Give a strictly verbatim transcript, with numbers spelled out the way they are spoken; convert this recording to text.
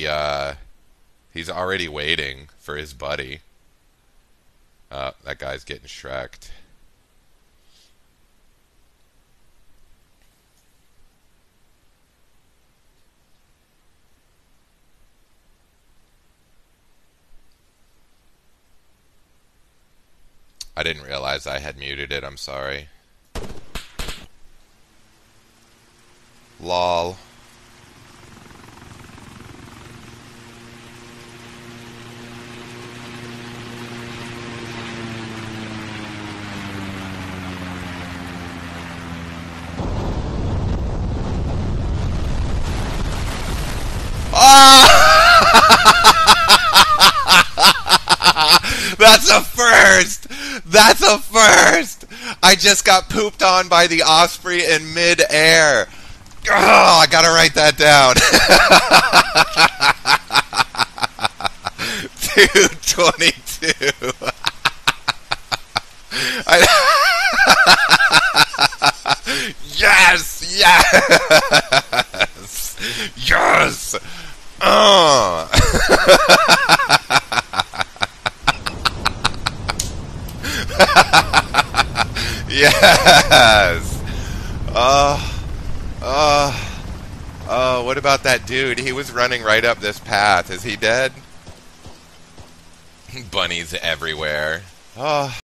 he uh, he's already waiting for his buddy. Uh, that guy's getting Shrek'd. I didn't realize I had muted it, I'm sorry. Lol. Oh! That's a first! That's a first! I just got pooped on by the Osprey in mid-air. Oh, I gotta write that down. two twenty-two. I... yes! Yes! Yes! Uh. Yes! Uh... Uh... Uh, what about that dude? He was running right up this path. Is he dead? Bunnies everywhere. Uh...